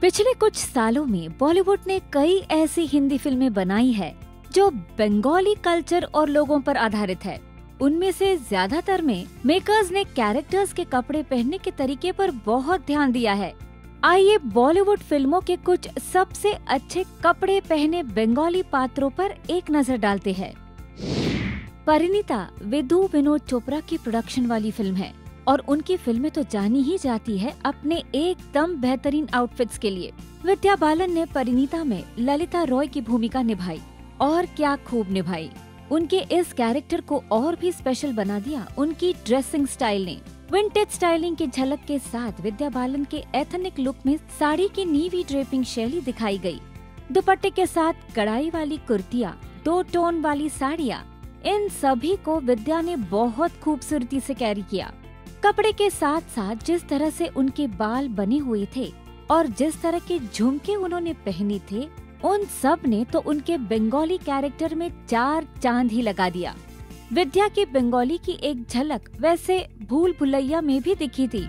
पिछले कुछ सालों में बॉलीवुड ने कई ऐसी हिंदी फिल्में बनाई है जो बंगाली कल्चर और लोगों पर आधारित है। उनमें से ज्यादातर में मेकर्स ने कैरेक्टर्स के कपड़े पहनने के तरीके पर बहुत ध्यान दिया है। आइए बॉलीवुड फिल्मों के कुछ सबसे अच्छे कपड़े पहने बंगाली पात्रों पर एक नजर डालते हैं। परिणीता विदु विनोद चोपड़ा की प्रोडक्शन वाली फिल्म है और उनकी फिल्में तो जानी ही जाती है अपने एकदम बेहतरीन आउटफिट्स के लिए। विद्या बालन ने परिणीता में ललिता रॉय की भूमिका निभाई और क्या खूब निभाई। उनके इस कैरेक्टर को और भी स्पेशल बना दिया उनकी ड्रेसिंग स्टाइल ने। विंटेज स्टाइलिंग की झलक के साथ विद्या बालन के एथनिक लुक में साड़ी की नीवी ड्रेपिंग शैली दिखाई गई। दुपट्टे के साथ कढ़ाई वाली कुर्तियाँ, दो टोन वाली साड़ियाँ, इन सभी को विद्या ने बहुत खूबसूरती से कैरी किया। कपड़े के साथ साथ जिस तरह से उनके बाल बने हुए थे और जिस तरह के झुमके उन्होंने पहने थे, उन सब ने तो उनके बंगाली कैरेक्टर में चार चांद ही लगा दिया। विद्या की बंगाली की एक झलक वैसे भूल भुलैया में भी दिखी थी।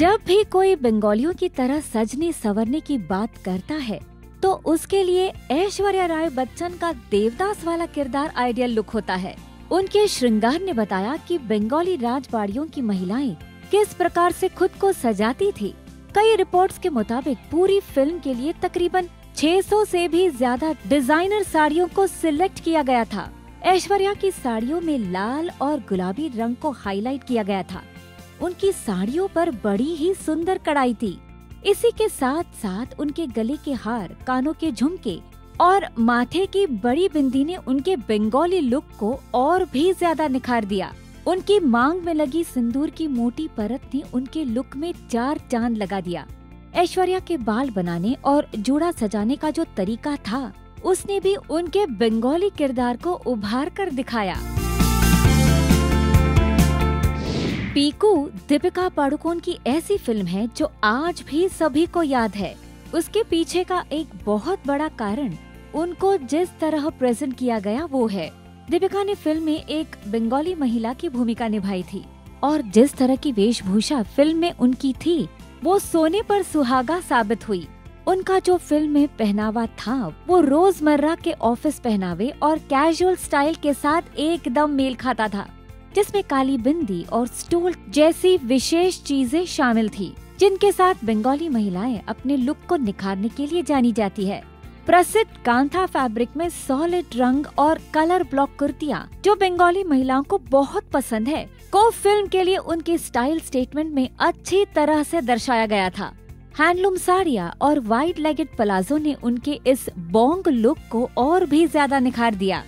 जब भी कोई बंगालियों की तरह सजने संवरने की बात करता है तो उसके लिए ऐश्वर्या राय बच्चन का देवदास वाला किरदार आइडियल लुक होता है। उनके श्रृंगार ने बताया कि बंगाली राजबाड़ियों की महिलाएं किस प्रकार से खुद को सजाती थी। कई रिपोर्ट्स के मुताबिक पूरी फिल्म के लिए तकरीबन 600 से भी ज्यादा डिजाइनर साड़ियों को सिलेक्ट किया गया था। ऐश्वर्या की साड़ियों में लाल और गुलाबी रंग को हाईलाइट किया गया था। उनकी साड़ियों पर बड़ी ही सुंदर कढ़ाई थी। इसी के साथ साथ उनके गले के हार, कानों के झुमके और माथे की बड़ी बिंदी ने उनके बंगाली लुक को और भी ज्यादा निखार दिया। उनकी मांग में लगी सिंदूर की मोटी परत ने उनके लुक में चार चांद लगा दिया। ऐश्वर्या के बाल बनाने और जूड़ा सजाने का जो तरीका था, उसने भी उनके बंगाली किरदार को उभार कर दिखाया। पीकू दीपिका पाडुकोण की ऐसी फिल्म है जो आज भी सभी को याद है। उसके पीछे का एक बहुत बड़ा कारण उनको जिस तरह प्रेजेंट किया गया वो है। दीपिका ने फिल्म में एक बंगाली महिला की भूमिका निभाई थी और जिस तरह की वेशभूषा फिल्म में उनकी थी वो सोने पर सुहागा साबित हुई। उनका जो फिल्म में पहनावा था वो रोजमर्रा के ऑफिस पहनावे और कैजुअल स्टाइल के साथ एकदम मेल खाता था, जिसमें काली बिंदी और स्टोल जैसी विशेष चीजें शामिल थी, जिनके साथ बंगाली महिलाएं अपने लुक को निखारने के लिए जानी जाती है। प्रसिद्ध कांथा फैब्रिक में सॉलिड रंग और कलर ब्लॉक कुर्तियां जो बंगाली महिलाओं को बहुत पसंद है को फिल्म के लिए उनके स्टाइल स्टेटमेंट में अच्छी तरह से दर्शाया गया था। हैंडलूम साड़ियां और वाइड लेगेड प्लाजो ने उनके इस बोंग लुक को और भी ज्यादा निखार दिया।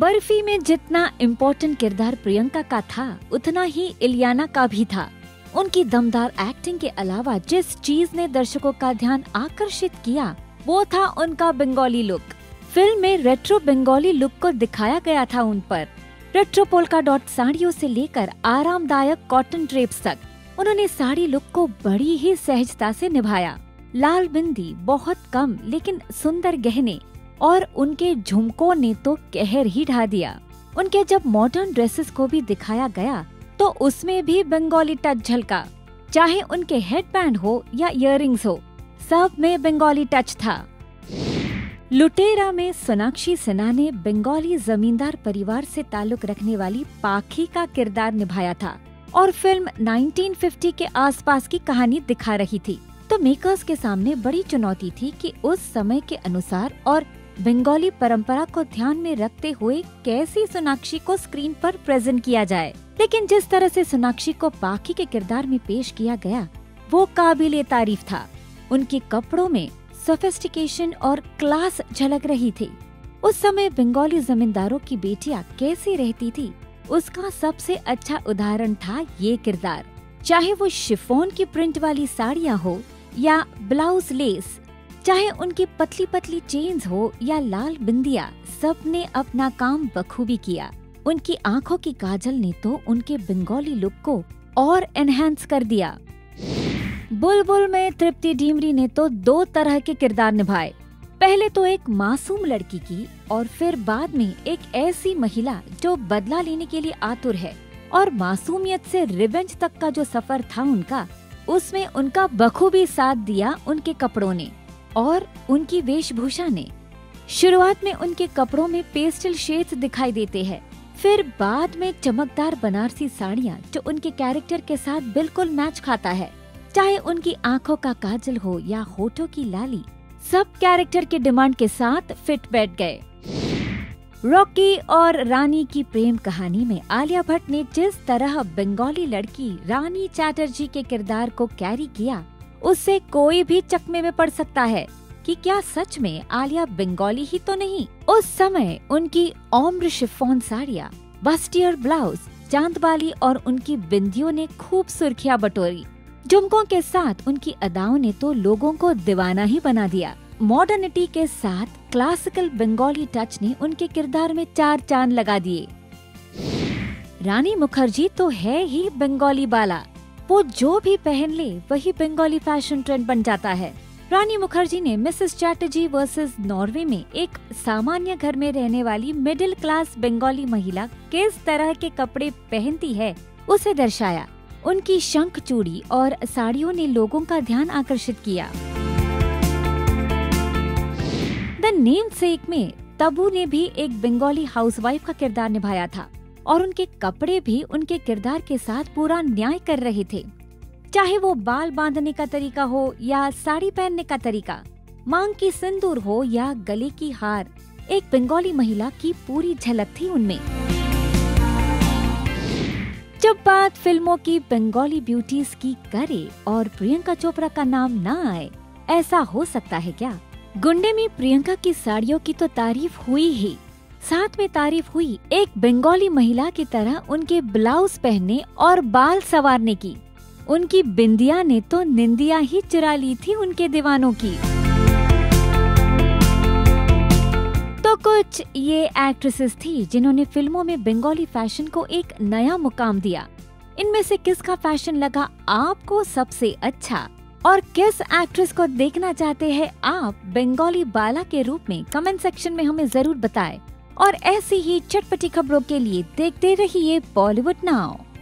बर्फी में जितना इम्पोर्टेंट किरदार प्रियंका का था, उतना ही इलियाना का भी था। उनकी दमदार एक्टिंग के अलावा जिस चीज ने दर्शकों का ध्यान आकर्षित किया वो था उनका बंगाली लुक। फिल्म में रेट्रो बंगाली लुक को दिखाया गया था। उन पर रेट्रो पोल्का डॉट साड़ियों से लेकर आरामदायक कॉटन ड्रेप्स तक उन्होंने साड़ी लुक को बड़ी ही सहजता से निभाया। लाल बिंदी, बहुत कम लेकिन सुंदर गहने और उनके झुमकों ने तो कहर ही ढा दिया। उनके जब मॉडर्न ड्रेसेस को भी दिखाया गया तो उसमें भी बंगाली टच झलका। चाहे उनके हेडबैंड हो या इयररिंग्स हो, सब में बंगाली टच था। लुटेरा में सोनाक्षी सिन्हा ने बंगाली जमींदार परिवार से ताल्लुक रखने वाली पाखी का किरदार निभाया था और फिल्म 1950 के आसपास की कहानी दिखा रही थी, तो मेकर्स के सामने बड़ी चुनौती थी कि उस समय के अनुसार और बंगाली परंपरा को ध्यान में रखते हुए कैसी सोनाक्षी को स्क्रीन पर प्रेजेंट किया जाए। लेकिन जिस तरह से सोनाक्षी को पाखी के किरदार में पेश किया गया वो काबिले तारीफ था। उनके कपड़ों में सोफिस्टिकेशन और क्लास झलक रही थी। उस समय बंगाली जमींदारों की बेटियां कैसी रहती थी उसका सबसे अच्छा उदाहरण था ये किरदार। चाहे वो शिफोन की प्रिंट वाली साड़ियाँ हो या ब्लाउज लेस, चाहे उनकी पतली पतली चेन्स हो या लाल बिंदिया, सब ने अपना काम बखूबी किया। उनकी आंखों की काजल ने तो उनके बंगाली लुक को और एनहेंस कर दिया। बुलबुल में तृप्ति डिमरी ने तो दो तरह के किरदार निभाए, पहले तो एक मासूम लड़की की और फिर बाद में एक ऐसी महिला जो बदला लेने के लिए आतुर है। और मासूमियत से रिवेंज तक का जो सफर था उनका, उसमें उनका बखूबी साथ दिया उनके कपड़ों ने और उनकी वेशभूषा ने। शुरुआत में उनके कपड़ों में पेस्टल शेड्स दिखाई देते हैं, फिर बाद में चमकदार बनारसी साड़ियाँ जो उनके कैरेक्टर के साथ बिल्कुल मैच खाता है। चाहे उनकी आंखों का काजल हो या होठों की लाली, सब कैरेक्टर के डिमांड के साथ फिट बैठ गए। रॉकी और रानी की प्रेम कहानी में आलिया भट्ट ने जिस तरह बंगाली लड़की रानी चैटर्जी के किरदार को कैरी किया, उससे कोई भी चकमे में पड़ सकता है कि क्या सच में आलिया बंगाली ही तो नहीं। उस समय उनकी ओम्ब्रे शिफॉन साड़ियाँ, बस्टियर ब्लाउज, चांदबाली और उनकी बिंदियों ने खूब सुर्खियाँ बटोरी। झुमकों के साथ उनकी अदाओं ने तो लोगों को दीवाना ही बना दिया। मॉडर्निटी के साथ क्लासिकल बंगाली टच ने उनके किरदार में चार चांद लगा दिए। रानी मुखर्जी तो है ही बंगाली बाला, वो जो भी पहन ले वही बंगाली फैशन ट्रेंड बन जाता है। रानी मुखर्जी ने मिसेस चैटर्जी वर्सेस नॉर्वे में एक सामान्य घर में रहने वाली मिडिल क्लास बंगाली महिला किस तरह के कपड़े पहनती है उसे दर्शाया। उनकी शंख चूड़ी और साड़ियों ने लोगों का ध्यान आकर्षित किया। द नेमसेक में तबू ने भी एक बंगाली हाउसवाइफ का किरदार निभाया था और उनके कपड़े भी उनके किरदार के साथ पूरा न्याय कर रहे थे। चाहे वो बाल बांधने का तरीका हो या साड़ी पहनने का तरीका, मांग की सिंदूर हो या गले की हार, एक बंगाली महिला की पूरी झलक थी उनमें। जब बात फिल्मों की बंगाली ब्यूटीज की करे और प्रियंका चोपड़ा का नाम ना आए, ऐसा हो सकता है क्या? गुंडे में प्रियंका की साड़ियों की तो तारीफ हुई ही, साथ में तारीफ हुई एक बंगाली महिला की तरह उनके ब्लाउज पहनने और बाल संवारने की। उनकी बिंदिया ने तो निंदिया ही चुरा ली थी उनके दीवानों की। तो कुछ ये एक्ट्रेसेस थी जिन्होंने फिल्मों में बंगाली फैशन को एक नया मुकाम दिया। इनमें से किसका फैशन लगा आपको सबसे अच्छा और किस एक्ट्रेस को देखना चाहते हैं आप बंगाली बाला के रूप में, कमेंट सेक्शन में हमें जरूर बताएं। और ऐसी ही चटपटी खबरों के लिए देखते रहिए बॉलीवुड नाउ।